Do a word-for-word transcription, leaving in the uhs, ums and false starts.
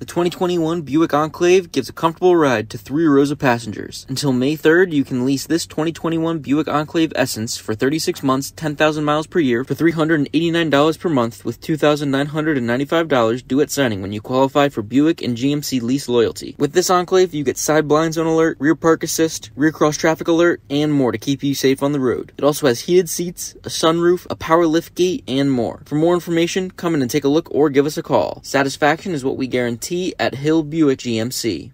The twenty twenty-one Buick Enclave gives a comfortable ride to three rows of passengers. Until May third, you can lease this twenty twenty-one Buick Enclave Essence for thirty-six months, ten thousand miles per year for three hundred eighty-nine dollars per month with two thousand nine hundred ninety-five dollars due at signing when you qualify for Buick and G M C lease loyalty. With this Enclave, you get Side Blind Zone Alert, Rear Park Assist, Rear Cross Traffic Alert, and more to keep you safe on the road. It also has heated seats, a sunroof, a power liftgate, and more. For more information, come in and take a look or give us a call. Satisfaction is what we guarantee at Hill Buick G M C.